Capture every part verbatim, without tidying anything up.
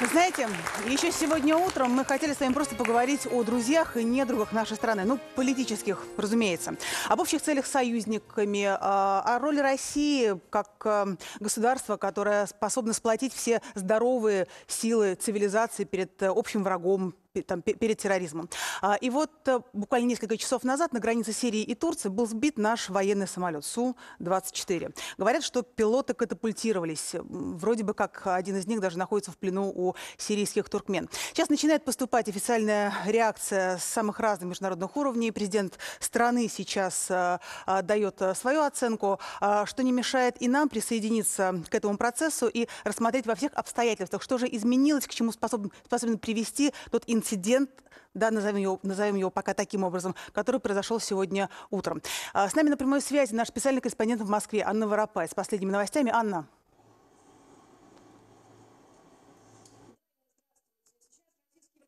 Вы знаете, еще сегодня утром мы хотели с вами просто поговорить о друзьях и недругах нашей страны. Ну, политических, разумеется. Об общих целях с союзниками, о роли России как государства, которое способно сплотить все здоровые силы цивилизации перед общим врагом, там, перед терроризмом. И вот буквально несколько часов назад на границе Сирии и Турции был сбит наш военный самолет Су двадцать четыре. Говорят, что пилоты катапультировались. Вроде бы как один из них даже находится в плену у сирийских туркмен. Сейчас начинает поступать официальная реакция с самых разных международных уровней. Президент страны сейчас дает свою оценку, что не мешает и нам присоединиться к этому процессу и рассмотреть во всех обстоятельствах, что же изменилось, к чему способен, способен привести тот инцидент, да, назовем его, назовем его пока таким образом, который произошел сегодня утром. С нами на прямой связи наш специальный корреспондент в Москве Анна Воропай с последними новостями. Анна.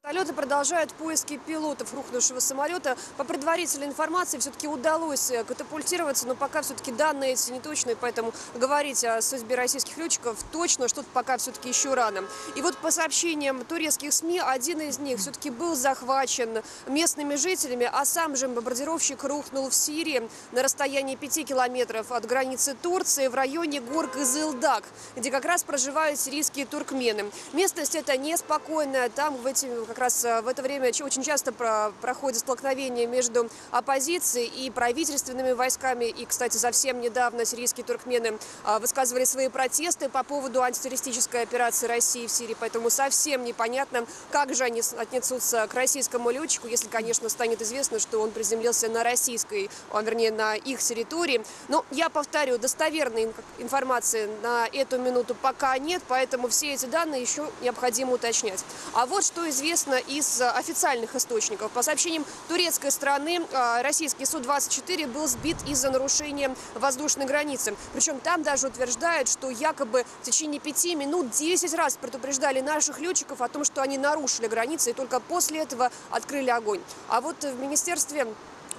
Вертолеты продолжают поиски пилотов рухнувшего самолета. По предварительной информации все-таки удалось катапультироваться, но пока все-таки данные эти неточные, поэтому говорить о судьбе российских летчиков точно что-то пока все-таки еще рано. И вот по сообщениям турецких СМИ, один из них все-таки был захвачен местными жителями, а сам же бомбардировщик рухнул в Сирии на расстоянии пяти километров от границы Турции в районе гор Кзылдаг, где как раз проживают сирийские туркмены. Местность эта неспокойная, там в эти... Как раз в это время очень часто проходят столкновения между оппозицией и правительственными войсками. И, кстати, совсем недавно сирийские туркмены высказывали свои протесты по поводу антитеррористической операции России в Сирии. Поэтому совсем непонятно, как же они отнесутся к российскому летчику, если, конечно, станет известно, что он приземлился на российской, вернее, на их территории. Но, я повторю, достоверной информации на эту минуту пока нет, поэтому все эти данные еще необходимо уточнять. А вот что известно из официальных источников. По сообщениям турецкой стороны, российский Су двадцать четыре был сбит из-за нарушения воздушной границы. Причем там даже утверждают, что якобы в течение пяти минут десять раз предупреждали наших летчиков о том, что они нарушили границы, и только после этого открыли огонь. А вот в министерстве...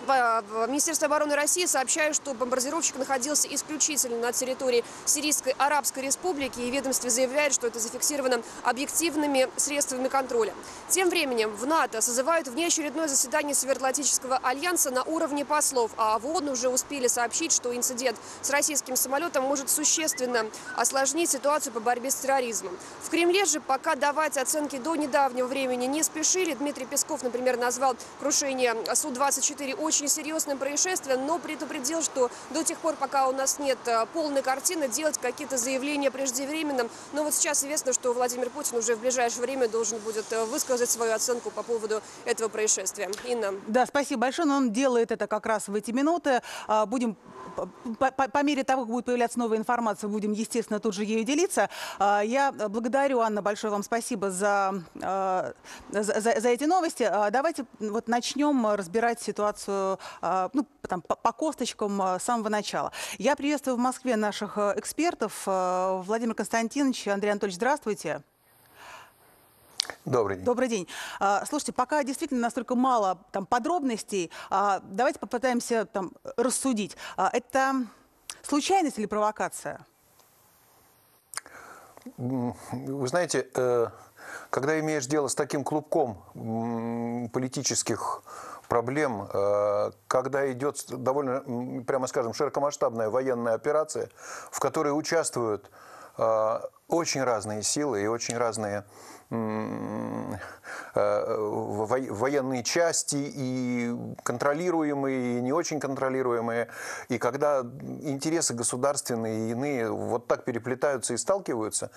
В Министерстве обороны России сообщают, что бомбардировщик находился исключительно на территории Сирийской Арабской Республики, и ведомство заявляет, что это зафиксировано объективными средствами контроля. Тем временем в НАТО созывают внеочередное заседание Североатлантического альянса на уровне послов, а в ООН уже успели сообщить, что инцидент с российским самолетом может существенно осложнить ситуацию по борьбе с терроризмом. В Кремле же пока давать оценки до недавнего времени не спешили. Дмитрий Песков, например, назвал крушение Су двадцать четыре очень Очень серьезное происшествие, но предупредил, что до тех пор, пока у нас нет полной картины, делать какие-то заявления преждевременно. Но вот сейчас известно, что Владимир Путин уже в ближайшее время должен будет высказать свою оценку по поводу этого происшествия. Инна. Да, спасибо большое, но он делает это как раз в эти минуты. Будем по, по, по мере того, как будет появляться новая информация, будем, естественно, тут же ею делиться. Я благодарю, Анна, большое вам спасибо за, за, за, за эти новости. Давайте вот начнем разбирать ситуацию. Ну, там, по косточкам с самого начала. Я приветствую в Москве наших экспертов. Владимир Константинович, Андрей Анатольевич, здравствуйте. Добрый день. Добрый день. Слушайте, пока действительно настолько мало там подробностей, давайте попытаемся там рассудить. Это случайность или провокация? Вы знаете, когда имеешь дело с таким клубком политических проблем, когда идет довольно, прямо скажем, широкомасштабная военная операция, в которой участвуют очень разные силы и очень разные военные части, и контролируемые, и не очень контролируемые. И когда интересы государственные и иные вот так переплетаются и сталкиваются,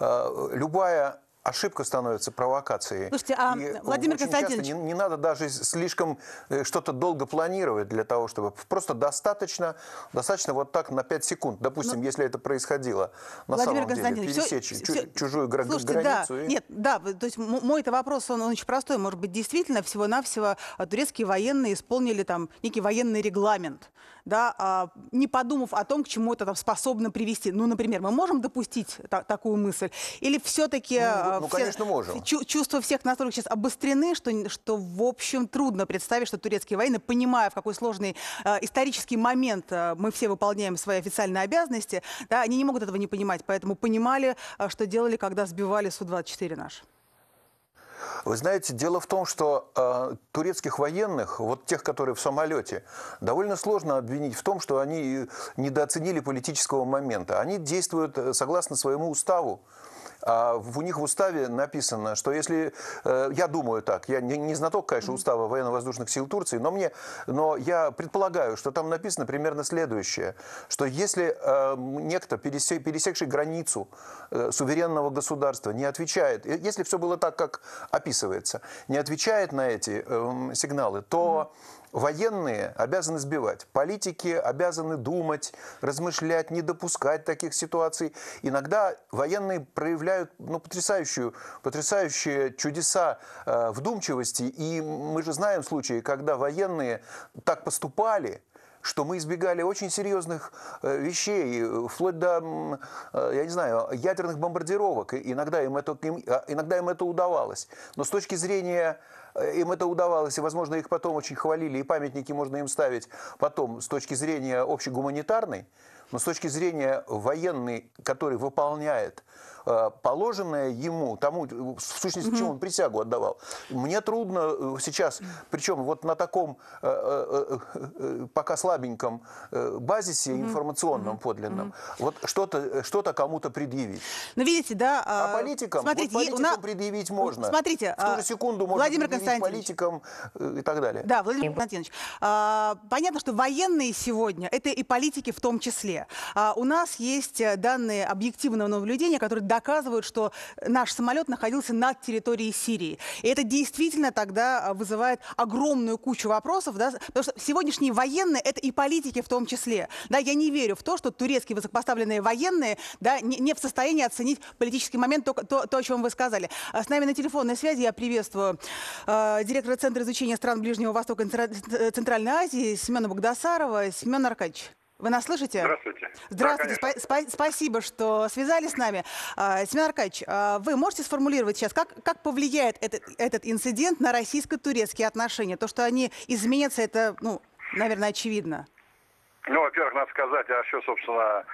любая ошибка становится провокацией. Слушайте, а и Владимир Константинович... Не, не надо даже слишком что-то долго планировать для того, чтобы... Просто достаточно, достаточно вот так на пять секунд, допустим, но... если это происходило на Владимир самом деле, пересечь все, чу все... чужую гра... Слушайте, границу. Да, и... Нет, да, то есть мой-то вопрос, он, он очень простой. Может быть, действительно, всего-навсего турецкие военные исполнили там некий военный регламент, да, а, не подумав о том, к чему это там способно привести. Ну, например, мы можем допустить та такую мысль? Или все-таки... Ну, Ну, все, конечно, можем. Чувства всех настолько сейчас обострены, что, что, в общем, трудно представить, что турецкие военные, понимая, в какой сложный э, исторический момент э, мы все выполняем свои официальные обязанности, да, они не могут этого не понимать, поэтому понимали, э, что делали, когда сбивали Су двадцать четыре наш. Вы знаете, дело в том, что э, турецких военных, вот тех, которые в самолете, довольно сложно обвинить в том, что они недооценили политического момента. Они действуют согласно своему уставу. А у них в уставе написано, что если... Э, я думаю так, я не, не знаток, конечно, устава военно-воздушных сил Турции, но, мне, но я предполагаю, что там написано примерно следующее, что если э, некто, пересек, пересекший границу э, суверенного государства, не отвечает, если все было так, как описывается, не отвечает на эти э, сигналы, то... Военные обязаны сбивать, политики обязаны думать, размышлять, не допускать таких ситуаций. Иногда военные проявляют ну, потрясающую, потрясающие чудеса э, вдумчивости. И мы же знаем случаи, когда военные так поступали, что мы избегали очень серьезных вещей, вплоть до, я не знаю, ядерных бомбардировок. Иногда им это, им, иногда им это удавалось. Но с точки зрения, им это удавалось, и, возможно, их потом очень хвалили, и памятники можно им ставить потом с точки зрения общегуманитарной, но с точки зрения военной, который выполняет положенное ему, тому, в сущности, к чему он присягу отдавал. Мне трудно сейчас, причем вот на таком пока слабеньком базисе информационном подлинном, вот что-то что-то кому-то предъявить. Ну, видите, да... А политикам, смотрите, вот политикам на... предъявить можно. Смотрите, в ту же секунду можно предъявить политикам и так далее. Да, Владимир Константинович, понятно, что военные сегодня, это и политики в том числе. У нас есть данные объективного наблюдения, которые доказывают, что наш самолет находился над территорией Сирии. И это действительно тогда вызывает огромную кучу вопросов, да, потому что сегодняшние военные — это и политики в том числе. Да, я не верю в то, что турецкие высокопоставленные военные, да, не, не в состоянии оценить политический момент, то, то, то, о чем вы сказали. С нами на телефонной связи я приветствую э, директора Центра изучения стран Ближнего Востока и Центральной Азии Семёна Багдасарова. Семён Аркадьевич, вы нас слышите? Здравствуйте. Здравствуйте. Да, спа спа спасибо, что связались с нами. Семен Аркадьевич, вы можете сформулировать сейчас, как, как повлияет этот, этот инцидент на российско-турецкие отношения? То, что они изменятся, это, ну, наверное, очевидно. Ну, во-первых, надо сказать, а что, собственно,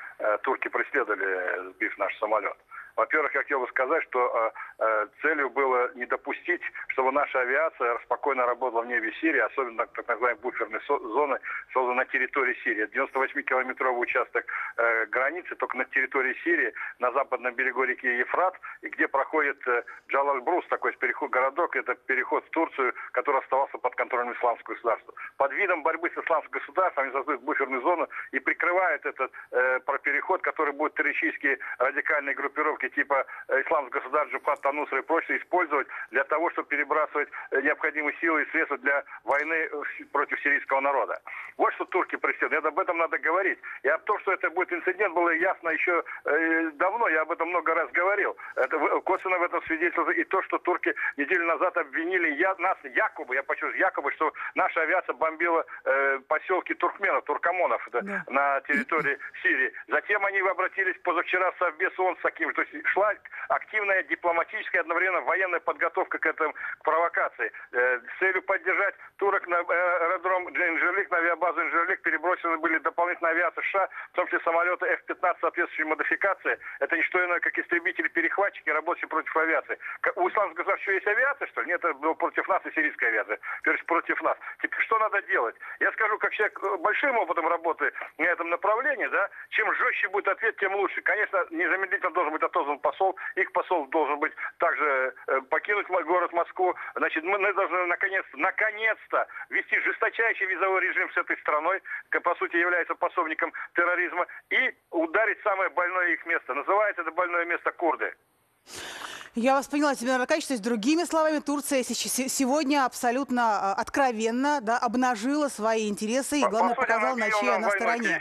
турки преследовали, сбив наш самолет. Во-первых, я хотел бы сказать, что э, целью было не допустить, чтобы наша авиация спокойно работала в небе Сирии, особенно так называемые буферные зоны, созданные на территории Сирии. девяносто восьмикилометровый участок э, границы только на территории Сирии, на западном берегу реки Ефрат, и где проходит э, Джал-аль-Брус, такой переход, городок, это переход в Турцию, который оставался под контролем Исламского государства. Под видом борьбы с Исламским государством они создают буферную зону и прикрывают этот э, переход, который будут террористические радикальные группировки типа Исламского государства, Джабхата Нусра и прочее, использовать для того, чтобы перебрасывать необходимые силы и средства для войны против сирийского народа. Вот что турки преследуют. Об этом надо говорить. И о том, что это будет инцидент, было ясно еще давно. Я об этом много раз говорил. Это, косвенно в этом свидетельствует и то, что турки неделю назад обвинили я, нас якобы, я подчеркну, якобы, что наша авиация бомбила э, поселки туркменов, туркомонов да, да. на территории Сирии. Затем они обратились позавчера в Совбез ООН с таким, то есть шла активная дипломатическая, одновременно военная подготовка к этому, к провокации. Э, с целью поддержать турок на аэродром Инджирлик, на авиабазу Инджирлик перебросены были дополнительные авиации США, в том числе самолеты эф пятнадцать соответствующей модификации. Это не что иное, как истребители-перехватчики, работающие против авиации. У исламского государства есть авиация, что ли? Нет, это было против нас и сирийская авиация. То есть против нас. Теперь что надо делать? Я скажу, как человек большим опытом работы на этом направлении, да, чем жестче будет ответ, тем лучше. Конечно, незамедлительно должен быть отозван посол, их посол должен быть также э, покинуть город Москву. Значит, мы, мы должны наконец-то, наконец-то вести жесточайший визовой режим с этой страной, которая, по сути, является пособником терроризма, и ударить самое больное их место. Называется это больное место курды. Я вас поняла, Семен Аркадьевич, то есть, другими словами, Турция сегодня абсолютно откровенно, да, обнажила свои интересы и, главное, показала, на чьей она стороне.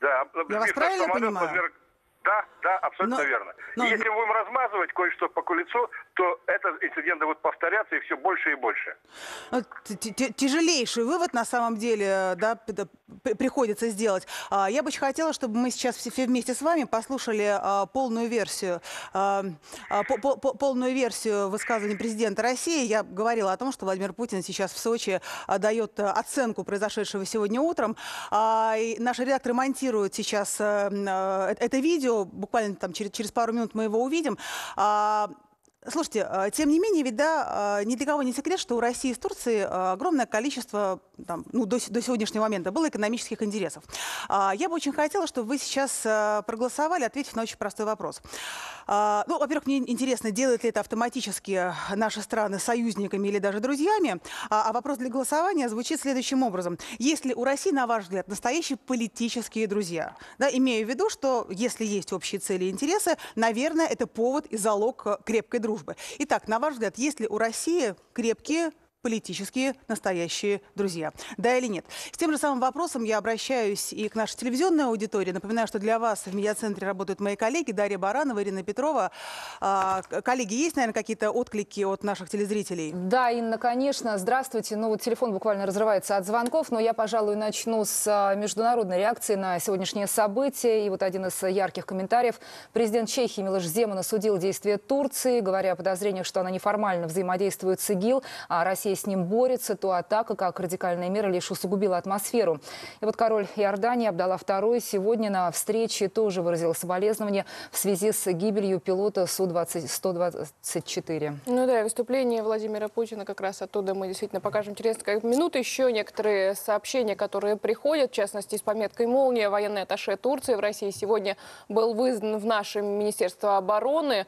Да, я вас правильно понимаю? Да. Да, абсолютно но, верно. Но... Если мы будем размазывать кое-что по кулицу, то этот инцидент будет повторяться и все больше и больше. Тяжелейший вывод на самом деле, да, приходится сделать. Я бы очень хотела, чтобы мы сейчас все вместе с вами послушали полную версию, полную версию высказывания президента России. Я говорила о том, что Владимир Путин сейчас в Сочи дает оценку произошедшего сегодня утром. И наши редакторы монтируют сейчас это видео. Буквально там через, через пару минут мы его увидим. А, слушайте, тем не менее, ведь да, ни для кого не секрет, что у России с Турцией огромное количество, там, ну, до, до сегодняшнего момента было экономических интересов. А, я бы очень хотела, чтобы вы сейчас проголосовали, ответив на очень простой вопрос. А, ну, во-первых, мне интересно, делает ли это автоматически наши страны союзниками или даже друзьями. А, а вопрос для голосования звучит следующим образом. Есть ли у России, на ваш взгляд, настоящие политические друзья? Да, имею в виду, что если есть общие цели и интересы, наверное, это повод и залог крепкой дружбы. Итак, на ваш взгляд, есть ли у России крепкие политические настоящие друзья? Да или нет? С тем же самым вопросом я обращаюсь и к нашей телевизионной аудитории. Напоминаю, что для вас в медиацентре работают мои коллеги Дарья Баранова, Ирина Петрова. Коллеги, есть, наверное, какие-то отклики от наших телезрителей? Да, Инна, конечно. Здравствуйте. Ну, вот телефон буквально разрывается от звонков, но я, пожалуй, начну с международной реакции на сегодняшнее событие. И вот один из ярких комментариев. Президент Чехии Милош Земан осудил действия Турции, говоря о подозрениях, что она неформально взаимодействует с ИГИЛ, а Россия с ним борется, то атака, как радикальная мера, лишь усугубила атмосферу. И вот король Иордании Абдалла Второй сегодня на встрече тоже выразил соболезнования в связи с гибелью пилота Су двадцать четыре. Ну да, выступление Владимира Путина как раз оттуда мы действительно покажем через несколько минут. Еще некоторые сообщения, которые приходят, в частности, с пометкой «Молния». Военный атташе Турции в России сегодня был вызван в наше Министерство обороны.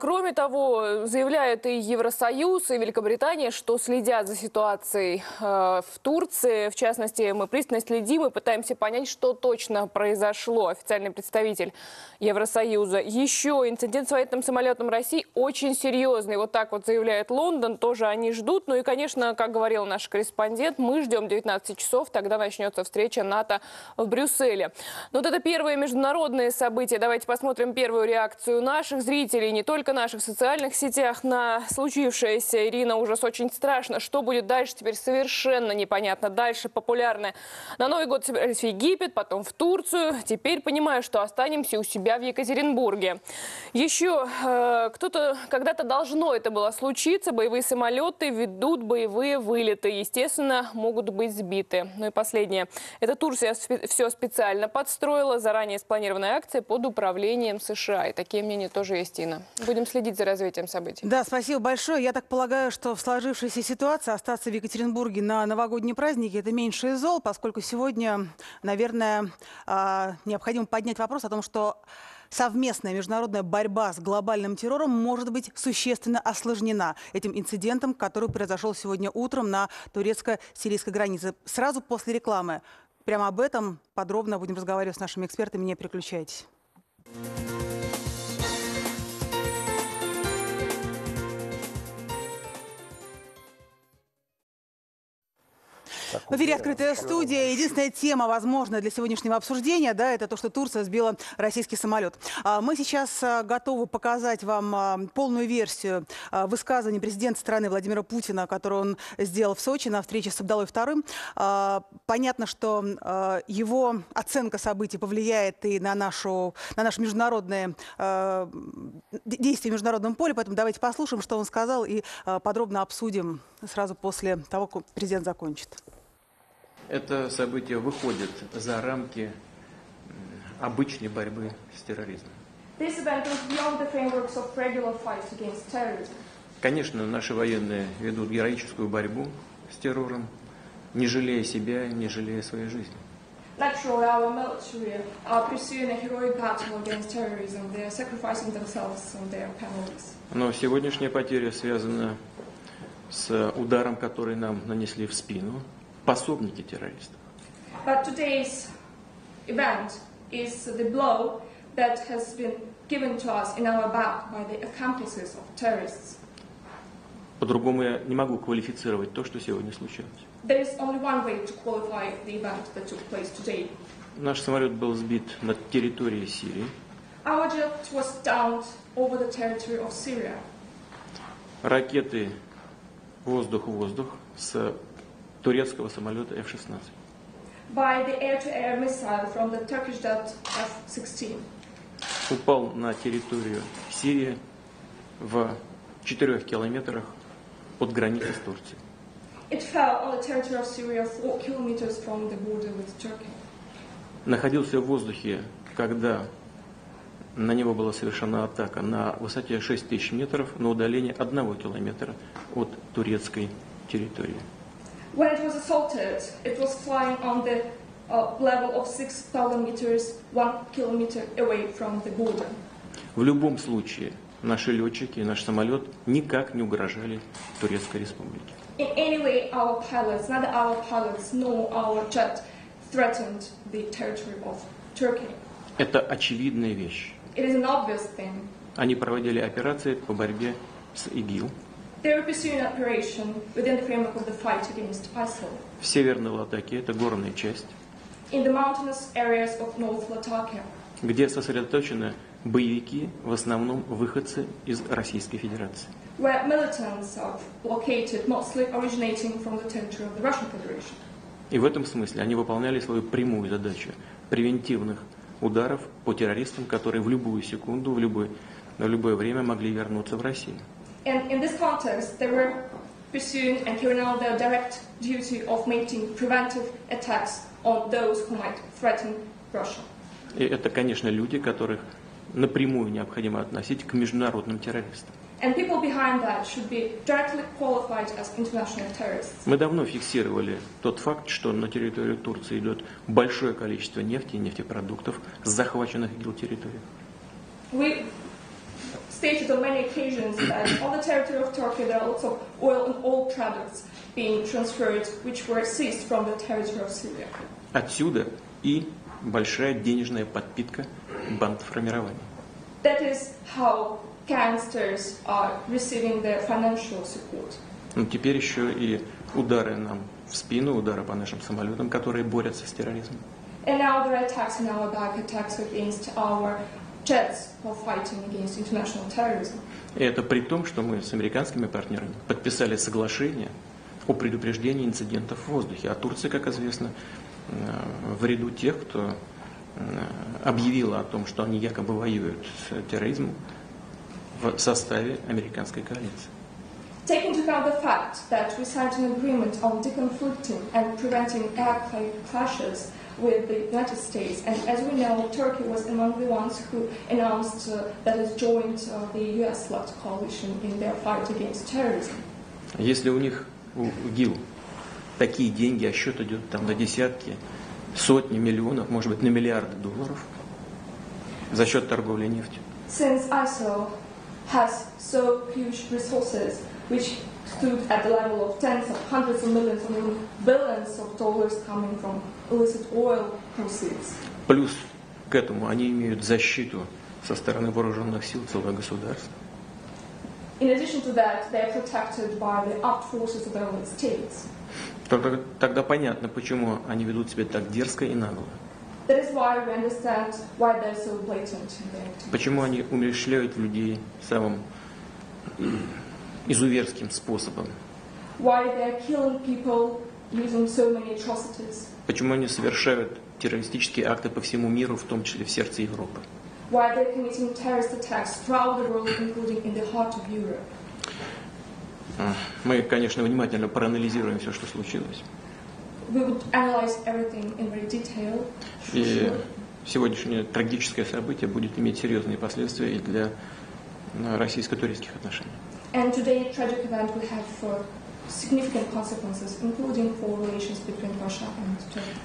Кроме того, заявляют и Евросоюз, и Великобритания, что следят за ситуацией э, в Турции. В частности, мы пристально следим и пытаемся понять, что точно произошло. Официальный представитель Евросоюза. Еще инцидент с военным самолетом России очень серьезный. Вот так вот заявляет Лондон. Тоже они ждут. Ну и, конечно, как говорил наш корреспондент, мы ждем девятнадцати часов. Тогда начнется встреча НАТО в Брюсселе. Но вот это первые международные события. Давайте посмотрим первую реакцию наших зрителей, не только наших, в социальных сетях на случившееся. Ирина, ужас очень страшный. Страшно, что будет дальше, теперь совершенно непонятно. Дальше популярное. На Новый год собирались в Египет, потом в Турцию. Теперь понимаю, что останемся у себя в Екатеринбурге. Еще э, кто-то когда-то должно это было случиться. Боевые самолеты ведут боевые вылеты. Естественно, могут быть сбиты. Ну и последнее. Это Турция все специально подстроила. Заранее спланированная акция под управлением США. И такие мнения тоже есть, Инна. Будем следить за развитием событий. Да, спасибо большое. Я так полагаю, что в сложившейся ситуация остаться в Екатеринбурге на новогодние праздники — это меньше из зол, поскольку сегодня, наверное, необходимо поднять вопрос о том, что совместная международная борьба с глобальным террором может быть существенно осложнена этим инцидентом, который произошел сегодня утром на турецко-сирийской границе. Сразу после рекламы прямо об этом подробно будем разговаривать с нашими экспертами. Не переключайтесь. В эфире «Открытая студия». Единственная тема, возможная для сегодняшнего обсуждения, да, это то, что Турция сбила российский самолет. Мы сейчас готовы показать вам полную версию высказываний президента страны Владимира Путина, которую он сделал в Сочи на встрече с Абдаллой Вторым. Понятно, что его оценка событий повлияет и на, нашу, на наши международные действия в международном поле, поэтому давайте послушаем, что он сказал, и подробно обсудим сразу после того, как президент закончит. Это событие выходит за рамки обычной борьбы с терроризмом. Конечно, наши военные ведут героическую борьбу с террором, не жалея себя, не жалея своей жизни. Но сегодняшняя потеря связана с ударом, который нам нанесли в спину пособники террористов. По-другому я не могу квалифицировать то, что сегодня случилось. Наш самолет был сбит над территорией Сирии. Ракеты воздух-воздух с турецкого самолета эф шестнадцать. By the air-to-air missile from the Turkish эф шестнадцать. Упал на территорию Сирии в четырёх километрах от границы с Турцией. It fell on the territory of Syria four kilometers from the border with Turkey. Находился в воздухе, когда на него была совершена атака на высоте шесть тысяч метров на удалении одного километра от турецкой территории. When it was assaulted, it was flying on the uh, level of six thousand meters, one kilometer away from the border. В любом случае, наши летчики и наш самолет никак не угрожали Турецкой Республике. In any way, our pilots, neither our pilots nor our jet threatened the territory of Turkey. Это очевидная вещь. It is an obvious thing. Они проводили операции по борьбе с ИГИЛ. They were pursuing an operation within the framework of the fight against ISIL. В Северной Латакии, это горная часть. In the mountainous areas of North Latakia. Где сосредоточены боевики, в основном выходцы из Российской Федерации. Where militants are located, mostly originating from the territory of the Russian Federation. И в этом смысле они выполняли свою прямую задачу превентивных ударов по террористам, которые в любую секунду, в любое, в любое время могли вернуться в Россию. And in this context, they were pursuing and carrying out their direct duty of making preventive attacks on those who might threaten Russia. И это, конечно, люди, которых напрямую необходимо относить к международным террористам. And people behind that should be directly qualified as international terrorists. Мы давно фиксировали тот факт, что на территорию Турции идет большое количество нефти и нефтепродуктов с захваченных ИГИЛ территорий. We stated on many occasions that on the territory of Turkey there are lots of oil and oil products being transferred, which were seized from the territory of Syria. Отсюда и большая денежная подпитка бандформирований. That is how gangsters are receiving their financial support. Но теперь еще и удары нам в спину, удары по нашим самолетам, которые борются с терроризмом. And now there are attacks in our back, attacks against our jets for fighting against international terrorism. И это при том, что мы с американскими партнерами подписали соглашение о предупреждении инцидентов в воздухе. А Турция, как известно, в ряду тех, кто объявила о том, что они якобы воюют с терроризмом, в составе американской коалиции. Taking into account the fact that we signed an agreement on deconflicting and preventing air clashes with the United States, and as we know, Turkey was among the ones who announced uh, that it joined uh, the ю эс-led coalition in their fight against terrorism. Если у них у ИГИЛ такие деньги, а счет идет там на десятки, сотни миллионов, может быть, на миллиарды долларов за счет торговли нефтью. Since ISIL has so huge resources, which stood at the level of tens of hundreds of millions or even billions of dollars coming from illicit oil proceeds. Плюс к этому они имеют защиту со стороны вооруженных сил целого государства. In addition to that, they are protected by the armed forces of their own states. Тогда, тогда понятно, почему они ведут себя так дерзко и нагло. That is why we understand why they're so blatant in their activities. Почему они умерщвляют людей самым изуверским способом? Why they're killing people using so many atrocities? Почему они совершают террористические акты по всему миру, в том числе в сердце Европы? Why they're committing terrorist attacks throughout the world, including in the heart of Europe? Мы, конечно, внимательно проанализируем все, что случилось. We would analyze everything in very detail. И сегодняшнее трагическое событие будет иметь серьезные последствия и для российско-турецких отношений. And today tragic event will have for significant consequences, including for relations between Russia and Turkey.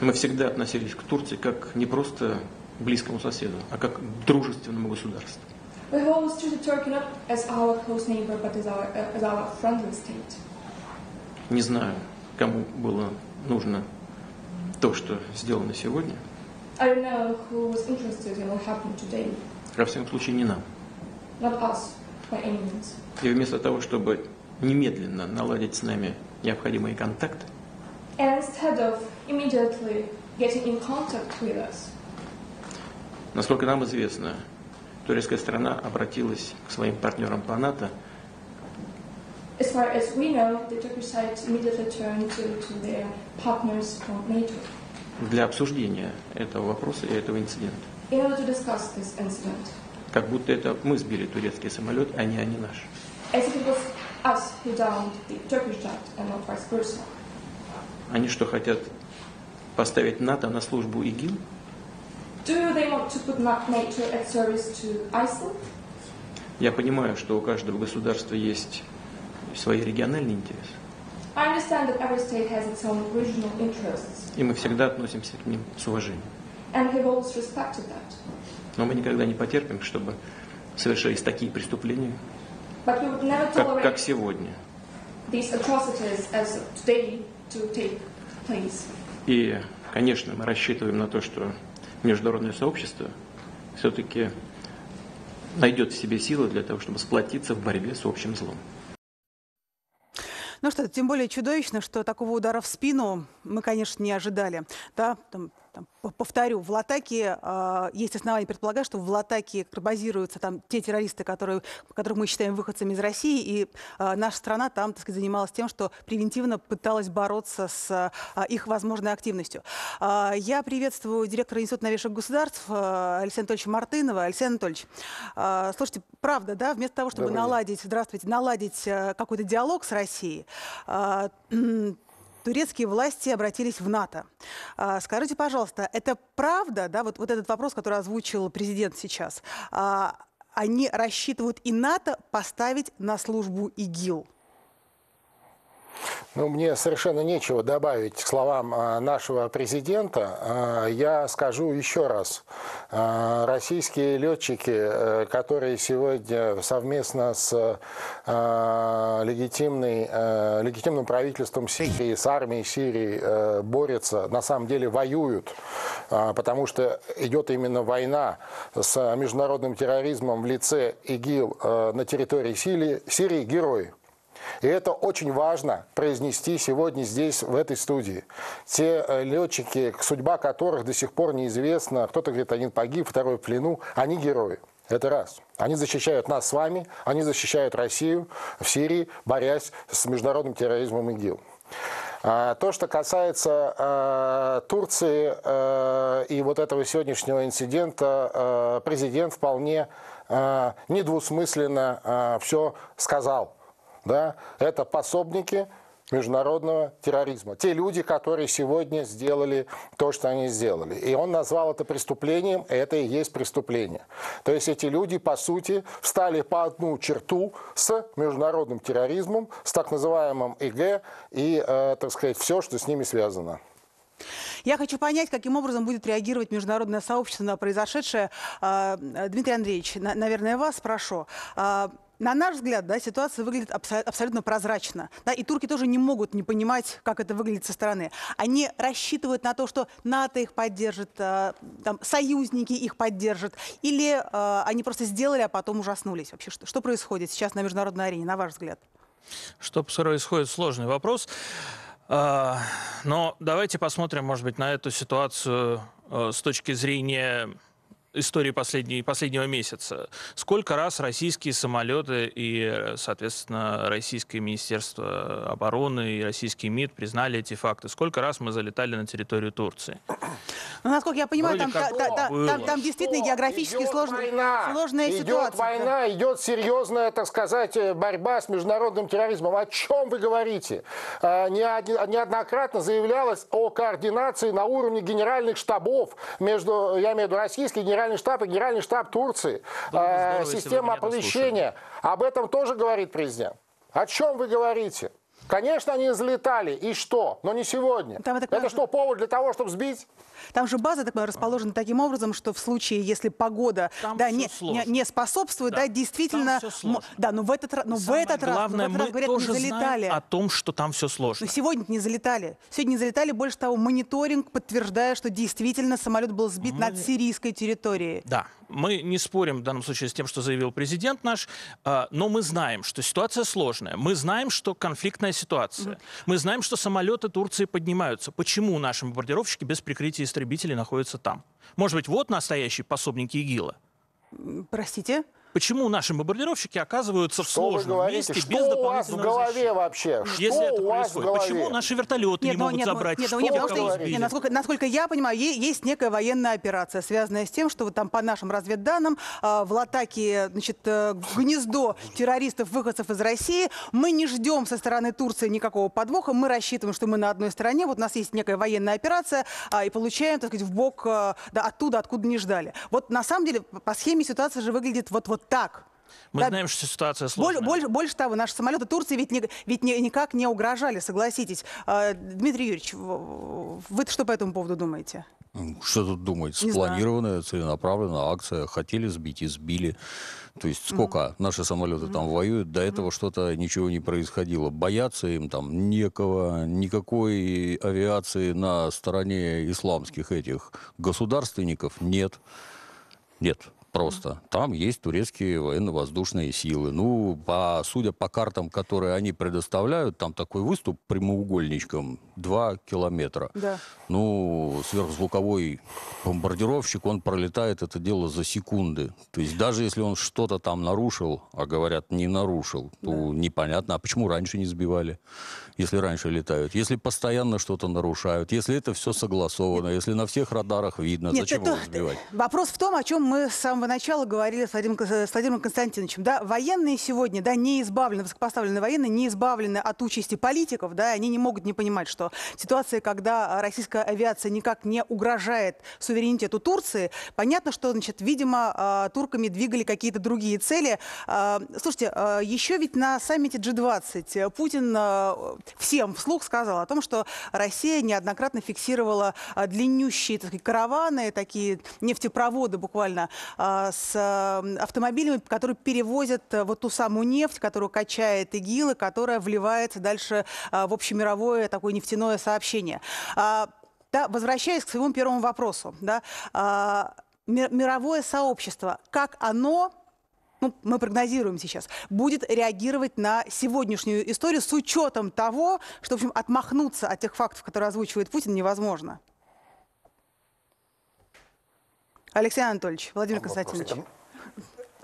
Мы всегда относились к Турции как не просто близкому соседу, а как к дружественному государству. We have always treated Turkey not as our close neighbor, but as our, as our friendly state. Не знаю, кому было нужно то, что сделано сегодня. Во всяком случае, не нам. И вместо того, чтобы немедленно наладить с нами необходимые контакты, Насколько нам известно, турецкая страна обратилась к своим партнерам по НАТО. As far as we know, the Turkish side immediately turned to, to their partners from NATO. Для обсуждения этого вопроса и этого инцидента. In order to discuss this incident. Как будто это мы сбили турецкий самолет, а не они наш. As if it was us who downed the Turkish jet and not vice versa. Они что, хотят поставить НАТО на службу ИГИЛ? Do they want to put NATO at service to ISIL? Я понимаю, что у каждого государства есть свои региональные интересы. I understand that every state has its own regional interests. И мы всегда относимся к ним с уважением. And we've always respected that. Но мы никогда не потерпим, чтобы совершались такие преступления, But we would never tolerate как, как сегодня. These atrocities as of today to take place. И, конечно, мы рассчитываем на то, что международное сообщество все-таки найдет в себе силы для того, чтобы сплотиться в борьбе с общим злом. Ну что, тем более чудовищно, что такого удара в спину мы, конечно, не ожидали. Да, там, там, повторю, в Латакии э, есть основания предполагать, что в Латакии базируются там те террористы, которые, которых мы считаем выходцами из России, и э, наша страна там, так сказать, занималась тем, что превентивно пыталась бороться с э, их возможной активностью. Э, я приветствую директора Института новейших государств э, Алексея Анатольевича Мартынова. Алексей Анатольевич, э, слушайте, правда, да, вместо того, чтобы Добрый наладить, здравствуйте, наладить э, какой-то диалог с Россией, турецкие власти обратились в НАТО. Скажите, пожалуйста, это правда, да, вот, вот этот вопрос, который озвучил президент сейчас, они рассчитывают и НАТО поставить на службу ИГИЛ? Ну, мне совершенно нечего добавить к словам нашего президента. Я скажу еще раз. Российские летчики, которые сегодня совместно с легитимным правительством Сирии, с армией Сирии борются, на самом деле воюют, потому что идет именно война с международным терроризмом в лице ИГИЛ на территории Сирии, герои. И это очень важно произнести сегодня здесь, в этой студии. Те летчики, судьба которых до сих пор неизвестна, кто-то говорит, один погиб, второй в плену, они герои. Это раз. Они защищают нас с вами, они защищают Россию в Сирии, борясь с международным терроризмом ИГИЛ. То, что касается э, Турции э, и вот этого сегодняшнего инцидента, э, президент вполне э, недвусмысленно э, все сказал. Да, это пособники международного терроризма. Те люди, которые сегодня сделали то, что они сделали. И он назвал это преступлением, и это и есть преступление. То есть эти люди, по сути, встали по одну черту с международным терроризмом, с так называемым ИГ и, э, так сказать, все, что с ними связано. Я хочу понять, каким образом будет реагировать международное сообщество на произошедшее. Дмитрий Андреевич, наверное, вас спрошу. На наш взгляд, да, ситуация выглядит абсолютно прозрачно. Да, и турки тоже не могут не понимать, как это выглядит со стороны. Они рассчитывают на то, что НАТО их поддержит, э, там, союзники их поддержат, или э, они просто сделали, а потом ужаснулись. Вообще, что, что происходит сейчас на международной арене, на ваш взгляд? Что происходит? Сложный вопрос. Э, но давайте посмотрим, может быть, на эту ситуацию э, с точки зрения истории последнего месяца. Сколько раз российские самолеты и, соответственно, российское Министерство обороны и российский МИД признали эти факты? Сколько раз мы залетали на территорию Турции? Ну, насколько я понимаю, там, та, та, там, там действительно географически сложная, сложная идет ситуация. Идет война, идет серьезная, так сказать, борьба с международным терроризмом. О чем вы говорите? Неоднократно заявлялось о координации на уровне генеральных штабов между, я имею в виду, российские генеральные Генеральный штаб и Генеральный штаб Турции, э, система оповещения. Об этом тоже говорит президент. О чем вы говорите? Конечно, они взлетали. И что? Но не сегодня. Там, это понимаю, что, повод для того, чтобы сбить? Там же база, так понимаю, расположена таким образом, что в случае, если погода да, не, не, не способствует, да, да действительно... Да, но в этот, но в этот раз, главное, в этот раз говорят, тоже не залетали. О том, что там все сложно. Но сегодня не залетали. Сегодня не залетали. Больше того, мониторинг подтверждает, что действительно самолет был сбит мы... над сирийской территорией. Да. Мы не спорим в данном случае с тем, что заявил президент наш, но мы знаем, что ситуация сложная. Мы знаем, что конфликтная ситуация. Мы знаем, что самолеты Турции поднимаются. Почему наши бомбардировщики без прикрытия истребителей находятся там? Может быть, вот настоящие пособники ИГИЛа? Простите? Почему наши бомбардировщики оказываются в сложном месте без дополнительного защиты? Что у вас в голове вообще? Если это происходит, почему наши вертолеты не могут забрать? Насколько я понимаю, есть некая военная операция, связанная с тем, что там по нашим разведданным в атаке гнездо террористов-выходцев из России. Мы не ждем со стороны Турции никакого подвоха, мы рассчитываем, что мы на одной стороне. Вот у нас есть некая военная операция и получаем, так сказать, в бок оттуда, откуда не ждали. Вот на самом деле по схеме ситуация же выглядит вот-вот так. Мы да, знаем, что ситуация сложная. Больше, больше того, наши самолеты Турции ведь, не, ведь не, никак не угрожали, согласитесь. Дмитрий Юрьевич, вы что по этому поводу думаете? Что тут думать? Спланированная, целенаправленная акция. Хотели сбить и сбили. То есть сколько mm-hmm. наши самолеты mm-hmm. там воюют, до этого mm-hmm. что-то ничего не происходило. Бояться им там некого, никакой авиации на стороне исламских этих государственников нет. Нет. Просто. Там есть турецкие военно-воздушные силы. Ну, по, судя по картам, которые они предоставляют, там такой выступ прямоугольничком два километра. Да. Ну, сверхзвуковой бомбардировщик, он пролетает это дело за секунды. То есть даже если он что-то там нарушил, а говорят, не нарушил, да. то непонятно, а почему раньше не сбивали, если раньше летают. Если постоянно что-то нарушают, если это все согласовано, Нет. если на всех радарах видно, Нет, зачем это... его сбивать? Вопрос в том, о чем мы с самого начала говорили с Владимиром, с Владимиром Константиновичем, да, военные сегодня, да, не избавлены, высокопоставленные военные не избавлены от участи политиков, да, они не могут не понимать, что ситуация, когда российская авиация никак не угрожает суверенитету Турции, понятно, что, значит, видимо, турками двигали какие-то другие цели. Слушайте, еще ведь на саммите джи двадцать Путин всем вслух сказал о том, что Россия неоднократно фиксировала длиннющие, так сказать, караваны, такие нефтепроводы буквально, с автомобилями, которые перевозят вот ту самую нефть, которую качает ИГИЛ, и которая вливается дальше в общемировое такое нефтяное сообщение. Да, возвращаясь к своему первому вопросу, да, мировое сообщество, как оно, ну, мы прогнозируем сейчас, будет реагировать на сегодняшнюю историю с учетом того, что, в общем, отмахнуться от тех фактов, которые озвучивает Путин, невозможно? Алексей Анатольевич, Владимир Константинович.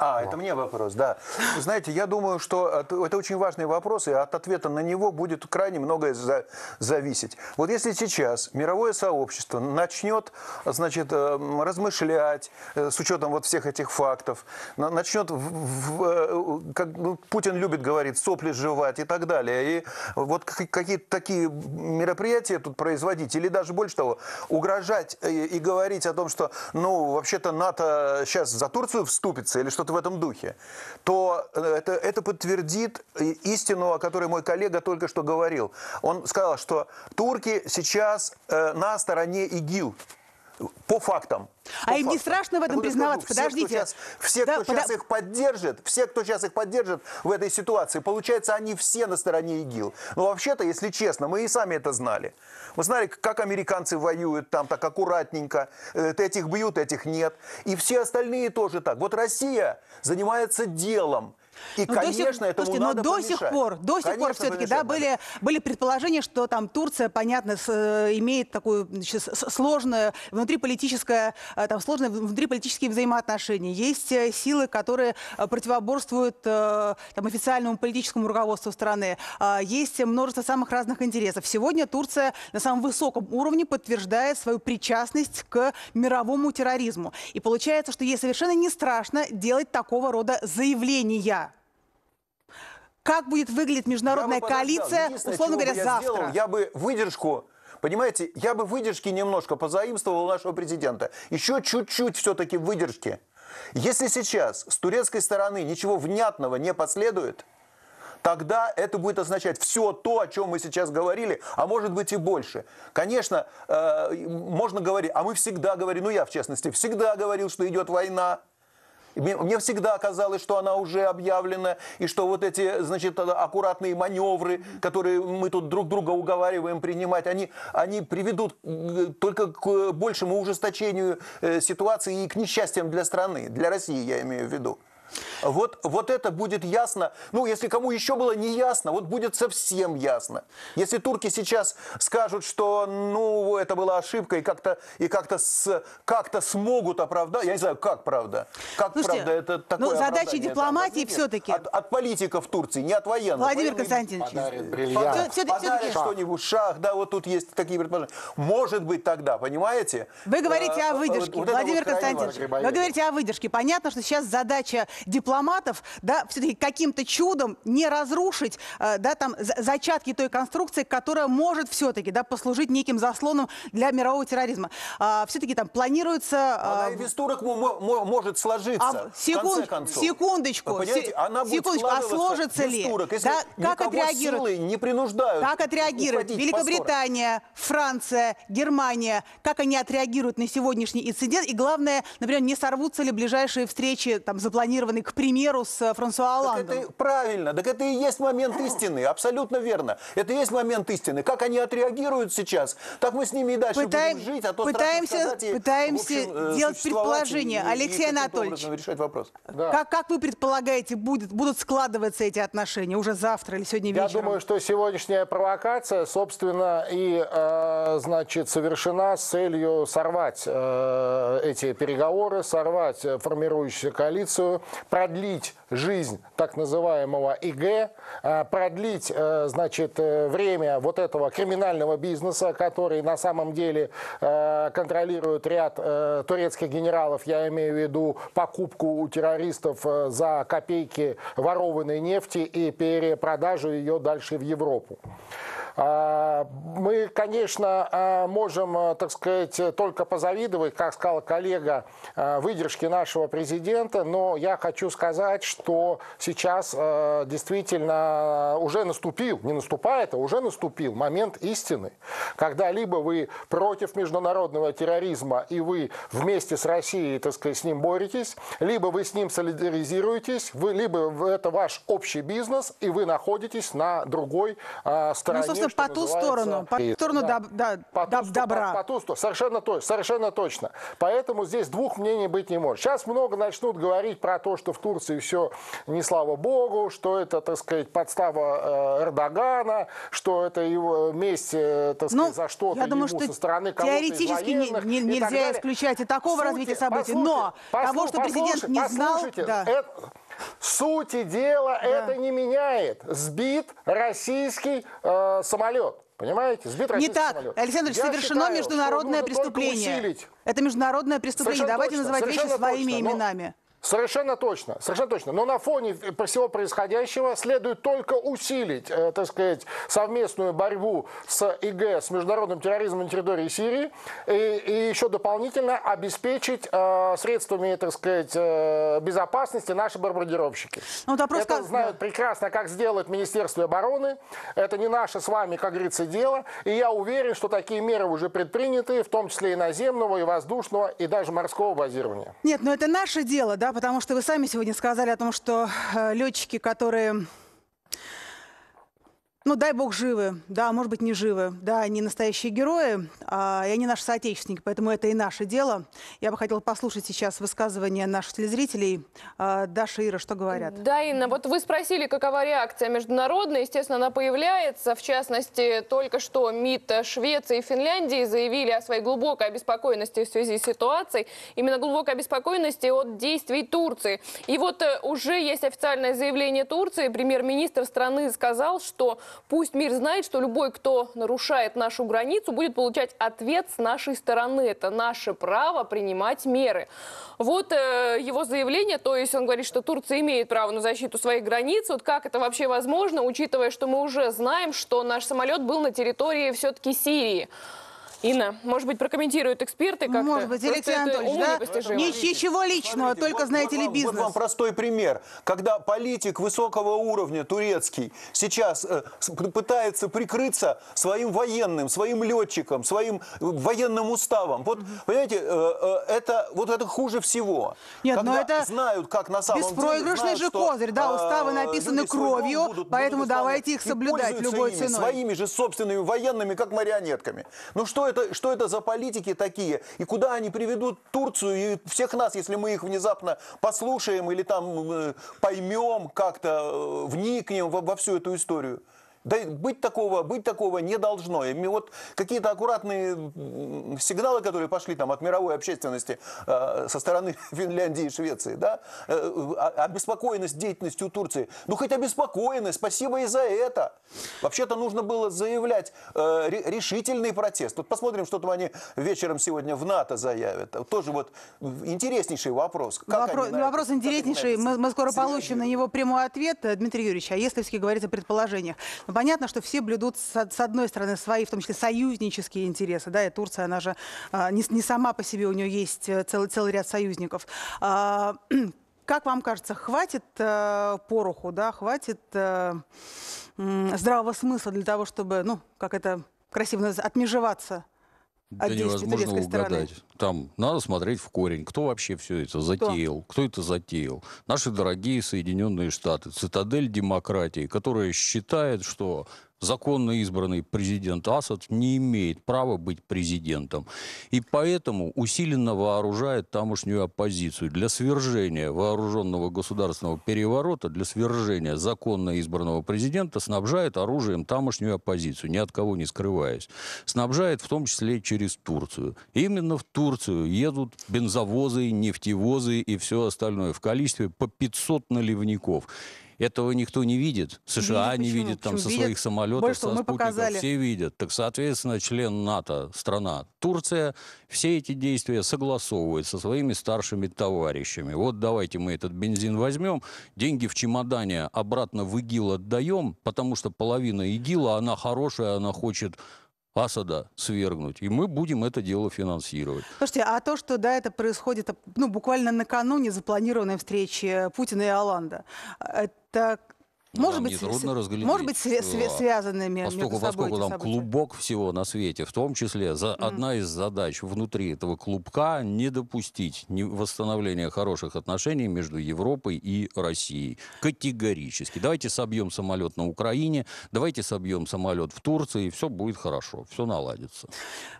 А, это мне вопрос, да. Знаете, я думаю, что это очень важный вопрос, и от ответа на него будет крайне многое за, зависеть. Вот если сейчас мировое сообщество начнет, значит, размышлять с учетом вот всех этих фактов, начнет, в, в, как Путин любит говорить, сопли жевать и так далее, и вот какие-то такие мероприятия тут производить, или даже больше того, угрожать и, и говорить о том, что, ну, вообще-то НАТО сейчас за Турцию вступится, или что-то в этом духе, то это, это подтвердит истину, о которой мой коллега только что говорил. Он сказал, что турки сейчас э, на стороне ИГИЛ. По фактам. А им не страшно в этом признаваться? Подождите. Все, кто сейчас их поддержит, все, кто сейчас их поддержит в этой ситуации, получается, они все на стороне ИГИЛ. Но вообще-то, если честно, мы и сами это знали. Мы знали, как американцы воюют там так аккуратненько. Этих бьют, этих нет. И все остальные тоже так. Вот Россия занимается делом. И, но конечно, это было. Но до сих пор, до сих пор все-таки, да, были, были предположения, что там Турция, понятно, с, имеет такую, значит, сложную внутриполитическое, там, сложные внутриполитические взаимоотношения. Есть силы, которые противоборствуют там, официальному политическому руководству страны. Есть множество самых разных интересов. Сегодня Турция на самом высоком уровне подтверждает свою причастность к мировому терроризму. И получается, что ей совершенно не страшно делать такого рода заявления. Как будет выглядеть международная коалиция, условно говоря, завтра? Я бы выдержку, понимаете, я бы выдержки немножко позаимствовал у нашего президента. Еще чуть-чуть все-таки выдержки. Если сейчас с турецкой стороны ничего внятного не последует, тогда это будет означать все то, о чем мы сейчас говорили, а может быть и больше. Конечно, э, можно говорить, а мы всегда говорим, ну я в частности, всегда говорил, что идет война. Мне, мне всегда казалось, что она уже объявлена, и что вот эти, значит, аккуратные маневры, которые мы тут друг друга уговариваем принимать, они, они приведут только к большему ужесточению ситуации и к несчастьям для страны, для России, я имею в виду. Вот, вот это будет ясно. Ну, если кому еще было не ясно, вот будет совсем ясно. Если турки сейчас скажут, что, ну, это была ошибка, и как-то как-то как-то смогут оправдать, я не знаю, как правда. Как Слушайте, правда это такое оправдание? Ну, задача дипломатии все-таки. От, от политиков Турции, не от военных. Владимир Константинович. Подарит, все, подарит что-нибудь, шах, да, вот тут есть такие предположения. Может быть тогда, понимаете? Вы говорите а, о выдержке, вот Владимир вот Константинович. Вы говорите о выдержке. Понятно, что сейчас задача дипломатов, да, все-таки каким-то чудом не разрушить, да, там, зачатки той конструкции, которая может все-таки, да, послужить неким заслоном для мирового терроризма. А, все-таки там планируется... Она и без турок может сложиться, а, секунд, в конце концов. Секундочку, Вы понимаете, она будет секундочку, а сложится ли? Турок, если да, как отреагируют? Не принуждают как отреагируют Великобритания, Франция, Германия, как они отреагируют на сегодняшний инцидент, и главное, например, не сорвутся ли ближайшие встречи, там, запланированные, к примеру, с Франсуа Олландом. Это, правильно, так это и есть момент истины, абсолютно верно. Это и есть момент истины. Как они отреагируют сейчас, так мы с ними и дальше Пытаем, будем жить, а то пытаемся, и, пытаемся общем, делать предположения, и, Алексей и Анатольевич. Решать вопрос. Да. Как, как вы предполагаете, будет, будут складываться эти отношения уже завтра или сегодня вечером? Я думаю, что сегодняшняя провокация, собственно, и э, значит, совершена с целью сорвать э, эти переговоры, сорвать формирующуюся коалицию, продлить жизнь так называемого ИГ, продлить, значит, время вот этого криминального бизнеса, который на самом деле контролирует ряд турецких генералов, я имею в виду покупку у террористов за копейки ворованной нефти и перепродажу ее дальше в Европу. Мы, конечно, можем, так сказать, только позавидовать, как сказал коллега, выдержке нашего президента, но я хочу сказать, что сейчас действительно уже наступил, не наступает, а уже наступил момент истины, когда либо вы против международного терроризма и вы вместе с Россией, так сказать, с ним боретесь, либо вы с ним солидаризируетесь, вы, либо это ваш общий бизнес, и вы находитесь на другой стороне. По ту сторону, по ту сторону да, да, по да, ту, добра. По, по ту сторону, совершенно, то, совершенно точно. Поэтому здесь двух мнений быть не может. Сейчас много начнут говорить про то, что в Турции все не слава богу, что это, так сказать, подстава Эрдогана, что это его месть, так сказать, ну, за что-то ему думаю, что со стороны кого-то из военных. Не, не, нельзя исключать и такого развития событий, но того, что президент не знал... Да. Это, сути дела, да. это не меняет. Сбит российский э, самолет. Понимаете? Сбит российский самолет. Не так, Александр Ильич, совершено считаю, международное преступление. Это международное преступление. Совершенно Давайте точно, называть вещи своими точно, именами. Но... Совершенно точно, совершенно точно. Но на фоне всего происходящего следует только усилить, так сказать, совместную борьбу с ИГ, с международным терроризмом на территории Сирии, и, и еще дополнительно обеспечить э, средствами, так сказать, э, безопасности наши бомбардировщики. Ну, это как... знают прекрасно, как сделать Министерство обороны. Это не наше с вами, как говорится, дело. И я уверен, что такие меры уже предприняты, в том числе и наземного, и воздушного, и даже морского базирования. Нет, но это наше дело, да? Потому что вы сами сегодня сказали о том, что летчики, которые, ну, дай бог, живы, да, может быть, не живы, да, они настоящие герои, а, и они наши соотечественники, поэтому это и наше дело. Я бы хотела послушать сейчас высказывания наших телезрителей. А, Даша, Ира, что говорят? Да, Инна, вот вы спросили, какова реакция международная, естественно, она появляется, в частности, только что МИД Швеции и Финляндии заявили о своей глубокой обеспокоенности в связи с ситуацией, именно глубокой обеспокоенности от действий Турции. И вот уже есть официальное заявление Турции, премьер-министр страны сказал, что... Пусть мир знает, что любой, кто нарушает нашу границу, будет получать ответ с нашей стороны. Это наше право принимать меры. Вот э, его заявление, то есть он говорит, что Турция имеет право на защиту своих границ. Вот как это вообще возможно, учитывая, что мы уже знаем, что наш самолет был на территории все-таки Сирии. Инна, может быть, прокомментируют эксперты как-то? Может быть, Алексей Анатольевич, да? Ничего личного, смотрите, только, вот, знаете вот, ли, бизнес. Вот вам простой пример. Когда политик высокого уровня, турецкий, сейчас э, пытается прикрыться своим военным, своим летчиком, своим военным уставом. Вот, понимаете, э, это, вот это хуже всего. Нет, когда но это знают, как на самом деле. Беспроигрышный же козырь, да, уставы написаны кровью, будут, поэтому будут давайте их соблюдать любой ими, ценой. Своими же собственными военными, как марионетками. Ну что это, что это за политики такие? И куда они приведут Турцию и всех нас, если мы их внезапно послушаем или там поймем, как-то вникнем во, во всю эту историю? Да быть такого, быть такого не должно. И вот какие-то аккуратные сигналы, которые пошли там от мировой общественности э, со стороны Финляндии и Швеции, да, э, обеспокоенность деятельностью Турции. Ну хоть обеспокоенность, спасибо и за это. Вообще-то нужно было заявлять э, решительный протест. Вот посмотрим, что там они вечером сегодня в НАТО заявят. Тоже вот интереснейший вопрос. Как вопрос они вопрос это, интереснейший, как мы, мы скоро получим на него прямой ответ. Дмитрий Юрьевич, а если все-таки говорить о предположениях? Понятно, что все блюдут с одной стороны свои, в том числе союзнические интересы, да, и Турция, она же не сама по себе, у нее есть целый, целый ряд союзников. Как вам кажется, хватит пороху, да, хватит здравого смысла для того, чтобы, ну, как это красиво, отмежеваться? Да невозможно угадать. Там надо смотреть в корень, кто вообще все это затеял, кто? кто это затеял. Наши дорогие Соединенные Штаты, цитадель демократии, которая считает, что законно избранный президент Асад не имеет права быть президентом. И поэтому усиленно вооружает тамошнюю оппозицию для свержения вооруженного государственного переворота, для свержения законно избранного президента, снабжает оружием тамошнюю оппозицию, ни от кого не скрываясь. Снабжает в том числе через Турцию. Именно в Турцию едут бензовозы, нефтевозы и все остальное в количестве по пятьсот наливников. Этого никто не видит. США не видят там со своих самолетов, со спутников. Все видят. Так, соответственно, член НАТО, страна Турция, все эти действия согласовывает со своими старшими товарищами. Вот давайте мы этот бензин возьмем, деньги в чемодане обратно в ИГИЛ отдаем, потому что половина ИГИЛа, она хорошая, она хочет Асада свергнуть. И мы будем это дело финансировать. Слушайте, а то, что да, это происходит ну, буквально накануне запланированной встречи Путина и Олланда, это может быть, может быть связанными между собой, поскольку там клубок всего на свете, в том числе за, mm. одна из задач внутри этого клубка не допустить восстановления хороших отношений между Европой и Россией. Категорически. Давайте собьем самолет на Украине, давайте собьем самолет в Турции, и все будет хорошо, все наладится.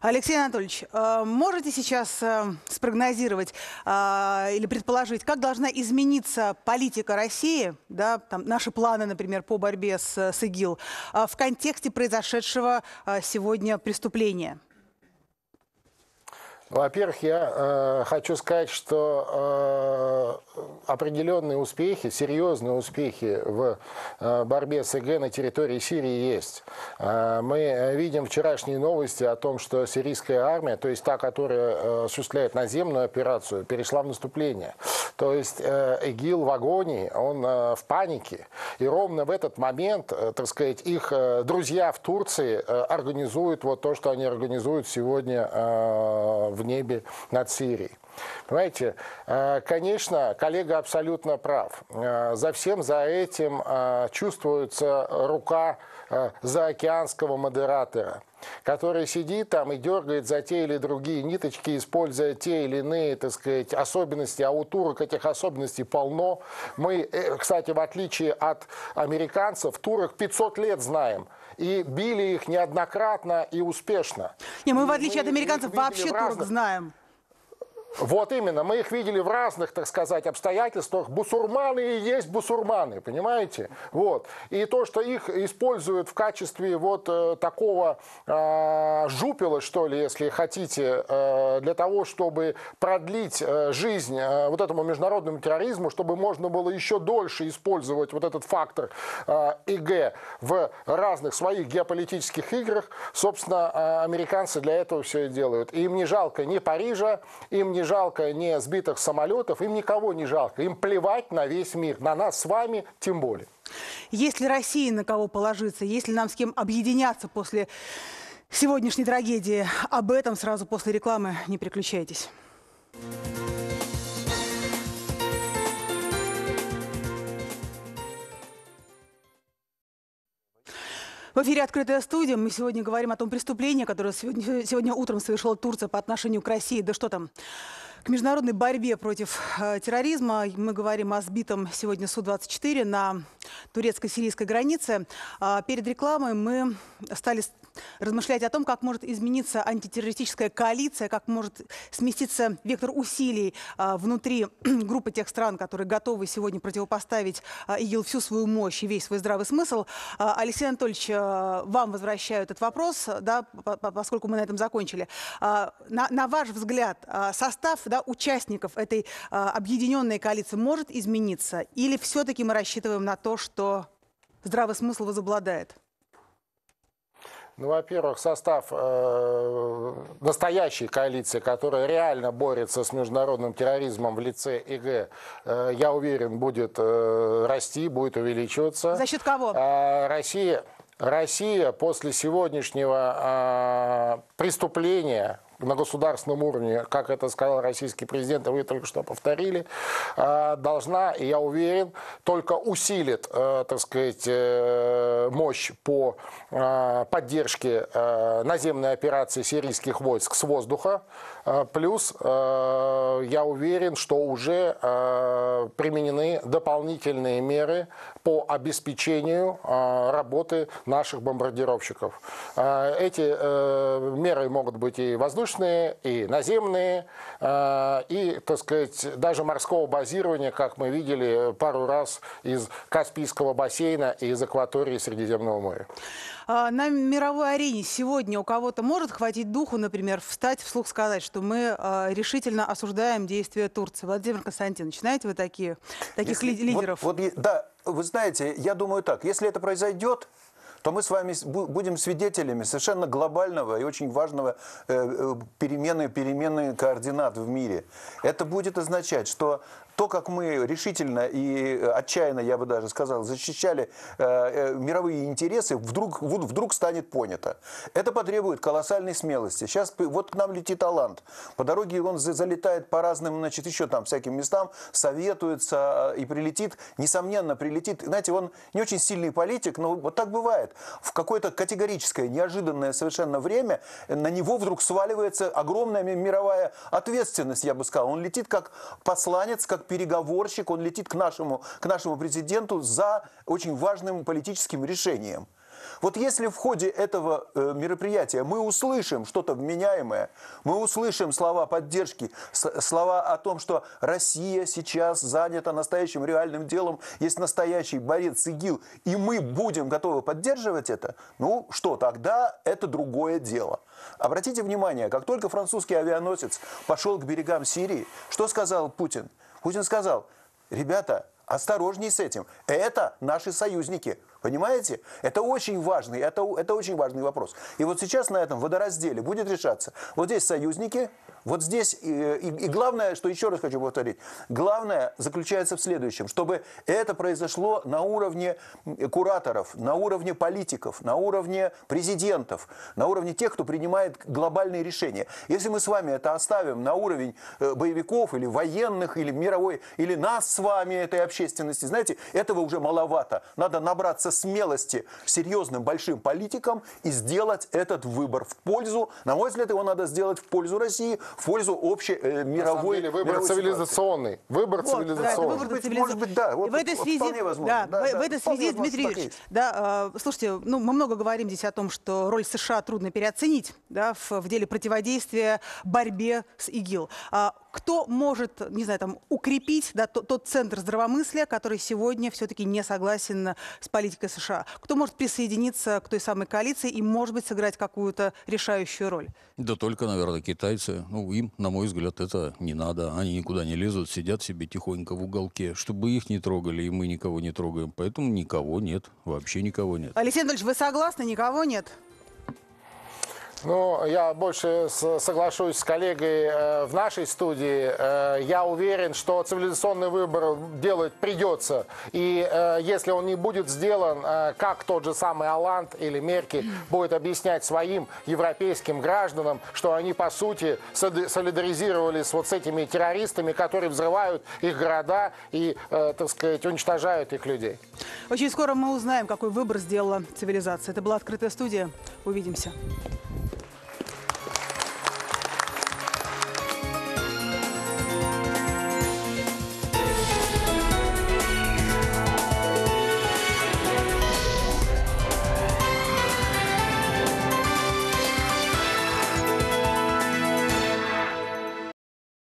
Алексей Анатольевич, можете сейчас спрогнозировать или предположить, как должна измениться политика России, да, там, наши планы, например, по борьбе с, с ИГИЛ, в контексте произошедшего сегодня преступления? Во-первых, я э, хочу сказать, что э, определенные успехи, серьезные успехи в э, борьбе с ИГ на территории Сирии есть. Э, мы видим вчерашние новости о том, что сирийская армия, то есть та, которая осуществляет наземную операцию, перешла в наступление. То есть э, ИГИЛ в агонии, он э, в панике. И ровно в этот момент, э, так сказать, их э, друзья в Турции э, организуют вот то, что они организуют сегодня э, в небе над Сирией. Понимаете, конечно, коллега абсолютно прав. За всем за этим чувствуется рука заокеанского модератора, который сидит там и дергает за те или другие ниточки, используя те или иные, так сказать, особенности. А у турок этих особенностей полно. Мы, кстати, в отличие от американцев, турок пятьсот лет знаем. И били их неоднократно и успешно. Не, мы, в отличие мы от американцев, вообще разных... турок знаем. Вот именно, мы их видели в разных, так сказать, обстоятельствах. Бусурманы и есть бусурманы, понимаете? Вот. И то, что их используют в качестве вот такого э, жупела, что ли, если хотите, э, для того, чтобы продлить э, жизнь э, вот этому международному терроризму, чтобы можно было еще дольше использовать вот этот фактор э, ИГ в разных своих геополитических играх, собственно, э, американцы для этого все и делают. И им не жалко ни Парижа, им не не жалко ни сбитых самолетов, им никого не жалко. Им плевать на весь мир, на нас с вами тем более. Есть ли Россия на кого положиться, есть ли нам с кем объединяться после сегодняшней трагедии. Об этом сразу после рекламы. Не переключайтесь. В эфире «Открытая студия». Мы сегодня говорим о том преступлении, которое сегодня, сегодня утром совершила Турция по отношению к России. Да что там, к международной борьбе против э, терроризма. Мы говорим о сбитом сегодня Су двадцать четыре на турецко-сирийской границе. А перед рекламой мы стали размышлять о том, как может измениться антитеррористическая коалиция, как может сместиться вектор усилий а, внутри группы тех стран, которые готовы сегодня противопоставить а, ИГИЛ всю свою мощь и весь свой здравый смысл. А, Алексей Анатольевич, а, вам возвращаю этот вопрос, да, по -по поскольку мы на этом закончили. А, на, на ваш взгляд, а, состав да, участников этой а, объединенной коалиции может измениться? Или все-таки мы рассчитываем на то, что здравый смысл возобладает? Ну, во-первых, состав э, настоящей коалиции, которая реально борется с международным терроризмом в лице ИГ, э, я уверен, будет э, расти, будет увеличиваться. За счет кого? Э, Россия, Россия после сегодняшнего э, преступления на государственном уровне, как это сказал российский президент, и вы только что повторили, должна, и я уверен, только усилит, так сказать, мощь по поддержке наземной операции сирийских войск с воздуха. Плюс, я уверен, что уже применены дополнительные меры по обеспечению работы наших бомбардировщиков. Эти меры могут быть и воздушные, и наземные, и, так сказать, даже морского базирования, как мы видели пару раз из Каспийского бассейна и из акватории Средиземного моря. На мировой арене сегодня у кого-то может хватить духу, например, встать, вслух сказать, что мы решительно осуждаем действия Турции? Владимир Константинович, знаете вы такие, таких Если, лидеров? Вот, вот, да, вы знаете, я думаю так, если это произойдет, то мы с вами будем свидетелями совершенно глобального и очень важного перемены, перемены координат в мире. Это будет означать, что то, как мы решительно и отчаянно, я бы даже сказал, защищали э, мировые интересы, вдруг, вдруг станет понято. Это потребует колоссальной смелости. Сейчас вот к нам летит Олланд. По дороге он залетает по разным, значит, еще там всяким местам, советуется и прилетит. Несомненно, прилетит. Знаете, он не очень сильный политик, но вот так бывает. В какое-то категорическое, неожиданное совершенно время на него вдруг сваливается огромная мировая ответственность, я бы сказал. Он летит как посланец, как переговорщик, он летит к нашему, к нашему президенту за очень важным политическим решением. Вот если в ходе этого мероприятия мы услышим что-то вменяемое, мы услышим слова поддержки, слова о том, что Россия сейчас занята настоящим реальным делом, есть настоящий борец ИГИЛ, и мы будем готовы поддерживать это, ну что, тогда это другое дело. Обратите внимание, как только французский авианосец пошел к берегам Сирии, что сказал Путин? Путин сказал: ребята, осторожней с этим. Это наши союзники. Понимаете? Это очень важный, это, это очень важный вопрос. И вот сейчас на этом водоразделе будет решаться. Вот здесь союзники, вот здесь... И, и, и главное, что еще раз хочу повторить, главное заключается в следующем, чтобы это произошло на уровне кураторов, на уровне политиков, на уровне президентов, на уровне тех, кто принимает глобальные решения. Если мы с вами это оставим на уровень боевиков или военных, или мировой, или нас с вами, этой общественности, знаете, этого уже маловато. Надо набраться смелости серьезным большим политикам и сделать этот выбор в пользу, на мой взгляд, его надо сделать в пользу России, в пользу общей э, мировой, деле, выбор мировой цивилизационный. Ситуации. Выбор вот, цивилизационный. Да, выбор быть, цивилиза... Может быть, да. Вот, в этой связи, вполне возможно. Да, да, в, да, в этой связи, Дмитрий Юрьевич, да, э, слушайте, ну, мы много говорим здесь о том, что роль США трудно переоценить, да, в, в деле противодействия борьбе с ИГИЛ. А кто может, не знаю, там, укрепить, да, тот, тот центр здравомыслия, который сегодня все-таки не согласен с политикой США? Кто может присоединиться к той самой коалиции и, может быть, сыграть какую-то решающую роль? Да только, наверное, китайцы. Ну, им, на мой взгляд, это не надо. Они никуда не лезут, сидят себе тихонько в уголке. Чтобы их не трогали, и мы никого не трогаем. Поэтому никого нет. Вообще никого нет. Алексей Анатольевич, вы согласны? Никого нет? Ну, я больше соглашусь с коллегой в нашей студии. Я уверен, что цивилизационный выбор делать придется. И если он не будет сделан, как тот же самый Олланд или Меркель будет объяснять своим европейским гражданам, что они, по сути, солидаризировались вот с этими террористами, которые взрывают их города и, так сказать, уничтожают их людей. Очень скоро мы узнаем, какой выбор сделала цивилизация. Это была «Открытая студия». Увидимся.